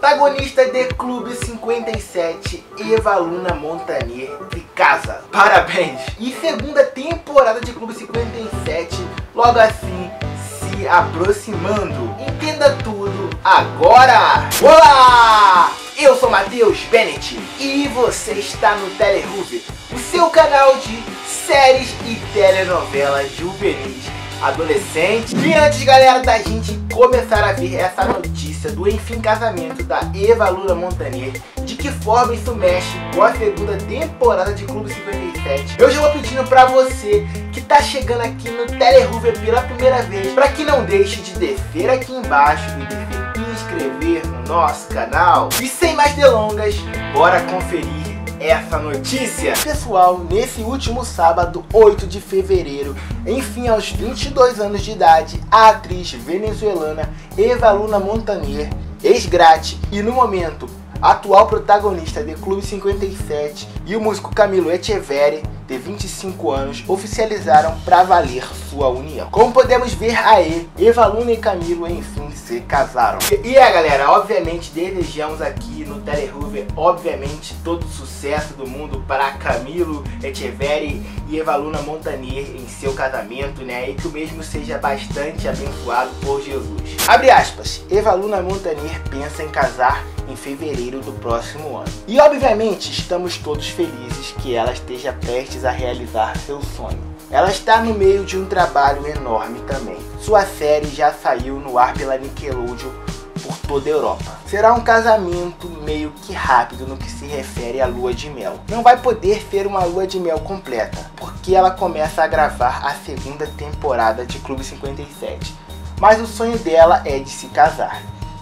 protagonista de Club 57, Evaluna Montaner, de casa. Parabéns! E segunda temporada de Club 57, logo assim, se aproximando. Entenda tudo agora! Olá! Eu sou Matheus Bennett e você está no Telejuve, o seu canal de séries e telenovelas juvenis. Adolescente. E antes, galera, da gente começar a ver essa notícia do enfim casamento da Evaluna Montaner, de que forma isso mexe com a segunda temporada de Club 57, eu já vou pedindo pra você que tá chegando aqui no Telejuve pela primeira vez, pra que não deixe de descer aqui embaixo e de se inscrever no nosso canal. E sem mais delongas, bora conferir essa notícia. Pessoal, nesse último sábado, 8 de fevereiro, enfim, aos 22 anos de idade, a atriz venezuelana Evaluna Montaner, ex-Grachi e no momento atual protagonista de Club 57, e o músico Camilo Echeverry, de 25 anos, oficializaram pra valer sua união. Como podemos ver aí, Evaluna e Camilo enfim se casaram. E galera, obviamente desejamos aqui no Telejuve, obviamente, todo o sucesso do mundo para Camilo Echeverry e Evaluna Montaner em seu casamento, né? E que o mesmo seja bastante abençoado por Jesus. Abre aspas, Evaluna Montaner pensa em casar em fevereiro do próximo ano. E obviamente estamos todos felizes que ela esteja prestes a realizar seu sonho. Ela está no meio de um trabalho enorme também. Sua série já saiu no ar pela Nickelodeon por toda a Europa. Será um casamento meio que rápido no que se refere à lua de mel. Não vai poder ser uma lua de mel completa, porque ela começa a gravar a segunda temporada de Club 57. Mas o sonho dela é de se casar.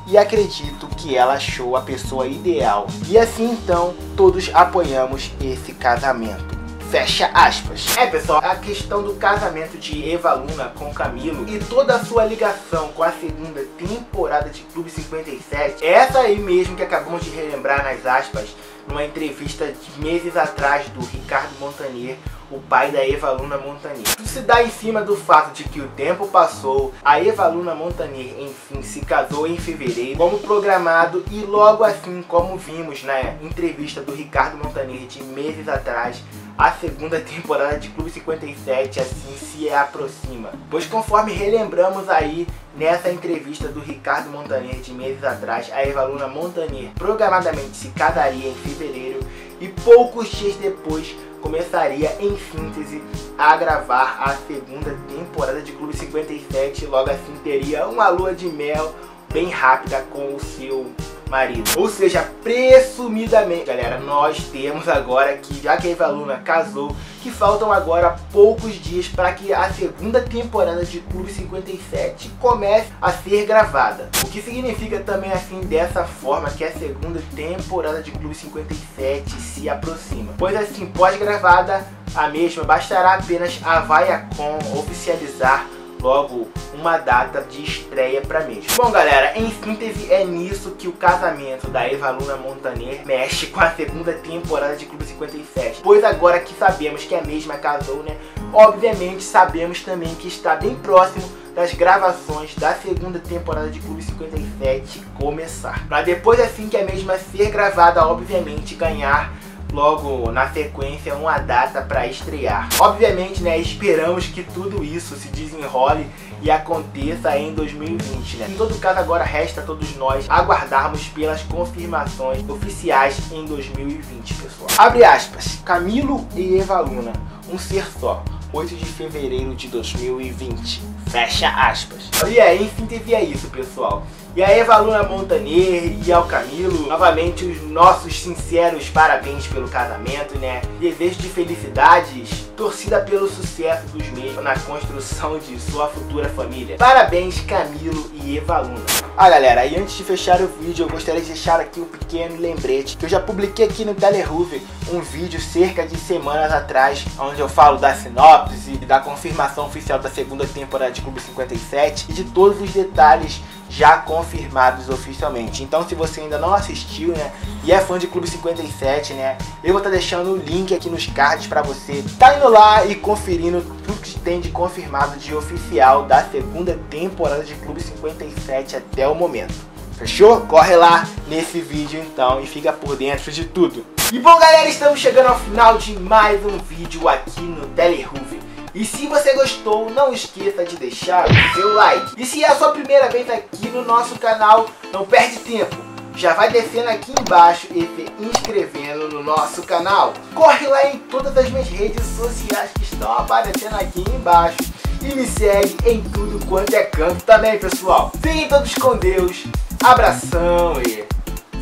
E acredito que ela achou a pessoa ideal. E assim então, todos apoiamos esse casamento. Fecha aspas. É, pessoal, a questão do casamento de Evaluna com Camilo e toda a sua ligação com a segunda temporada de Club 57, é essa aí mesmo que acabamos de relembrar nas aspas, numa entrevista de meses atrás do Ricardo Montaner, o pai da Evaluna Montaner. Isso se dá em cima do fato de que o tempo passou, a Evaluna Montaner enfim se casou em fevereiro, como programado, e logo assim, como vimos na entrevista do Ricardo Montaner de meses atrás, a segunda temporada de Club 57 assim se aproxima. Pois conforme relembramos aí nessa entrevista do Ricardo Montaner de meses atrás, a Evaluna Montaner programadamente se casaria em fevereiro e poucos dias depois começaria, em síntese, a gravar a segunda temporada de Club 57. Logo assim teria uma lua de mel bem rápida com o seu marido. Ou seja, presumidamente, galera, nós temos agora que, já que a Evaluna casou, que faltam agora poucos dias para que a segunda temporada de Club 57 comece a ser gravada. O que significa também, assim, dessa forma, que a segunda temporada de Club 57 se aproxima. Pois assim, pós-gravada a mesma, bastará apenas a Viacom oficializar logo uma data de estreia para mesmo. Bom, galera, em síntese, é nisso que o casamento da Evaluna Montaner mexe com a segunda temporada de Club 57. Pois agora que sabemos que a mesma casou, né? Obviamente sabemos também que está bem próximo das gravações da segunda temporada de Club 57 começar. Para depois, assim que a mesma ser gravada, obviamente ganhar logo na sequência uma data para estrear. Obviamente, né, esperamos que tudo isso se desenrole e aconteça em 2020, né? Em todo caso, agora resta a todos nós aguardarmos pelas confirmações oficiais em 2020, pessoal. Abre aspas, Camilo e Evaluna, um ser só, 8 de fevereiro de 2020. Fecha aspas. E aí, enfim, é isso, pessoal. E a Evaluna Montaner e ao Camilo, novamente, os nossos sinceros parabéns pelo casamento, né? Desejo de felicidades, torcida pelo sucesso dos mesmos na construção de sua futura família. Parabéns, Camilo e Evaluna. Ah, galera, e antes de fechar o vídeo, eu gostaria de deixar aqui um pequeno lembrete que eu já publiquei aqui no Telejuve um vídeo cerca de semanas atrás, onde eu falo da sinopse e da confirmação oficial da segunda temporada de Club 57 e de todos os detalhes já confirmados oficialmente. Então, se você ainda não assistiu, né, e é fã de Club 57, né, eu vou estar deixando o link aqui nos cards para você tá indo lá e conferindo tudo que tem de confirmado de oficial da segunda temporada de Club 57 até o momento. Fechou? Corre lá nesse vídeo então e fica por dentro de tudo. E bom galera, estamos chegando ao final de mais um vídeo aqui no Telejuve. E se você gostou, não esqueça de deixar o seu like. E se é a sua primeira vez aqui no nosso canal, não perde tempo. Já vai descendo aqui embaixo e se inscrevendo no nosso canal. Corre lá em todas as minhas redes sociais que estão aparecendo aqui embaixo. E me segue em tudo quanto é canto também, pessoal. Fiquem todos com Deus. Abração e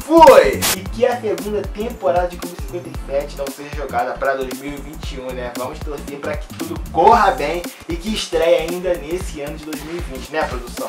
fui! E que a segunda temporada de Club 57 não seja jogada para 2021, né? Vamos torcer para que tudo corra bem e que estreie ainda nesse ano de 2020, né, produção?